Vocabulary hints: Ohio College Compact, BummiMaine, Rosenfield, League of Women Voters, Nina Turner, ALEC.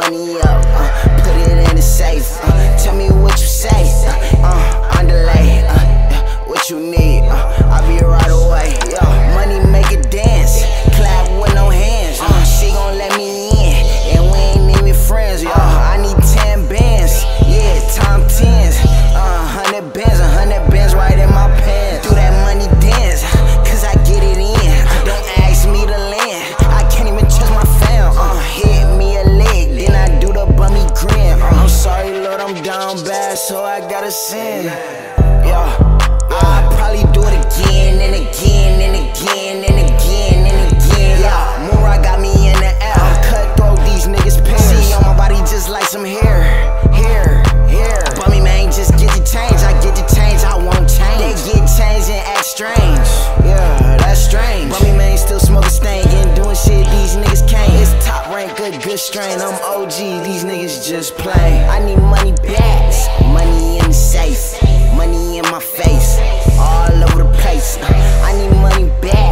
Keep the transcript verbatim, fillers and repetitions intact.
money up, uh, put it in the safe, uh, tell me what you say, uh, uh, on delay, uh, uh, what you need, uh, I'll be right away, yo. Money make it dance, clap with no hands, uh, she gon' let me in, and we ain't even friends, yo. I need ten bands, yeah, time tens, uh, hundred bands, a hundred bands right in my pants. Do that money dance, cause I get it in, don't ask me to land, I can't even trust my fam, uh, hit me a lick, then I do the bummy grin, uh, I'm sorry Lord, I'm down bad, so I gotta sin, yo. I'll probably do it again and again and again and again and again. Yeah, Moora got me in the air. I cut through these niggas' pants. See on my body just like some hair, hair, hair. BummiMaine just get the change. I get the change. I won't change. They get changed and act strange. Yeah, that's strange. BummiMaine still smoking stank and doing shit these niggas can't. It's top rank, good, good strain. I'm O G. These niggas just play. I need money back, money in the safe, money in my face. All over the place, I need money back.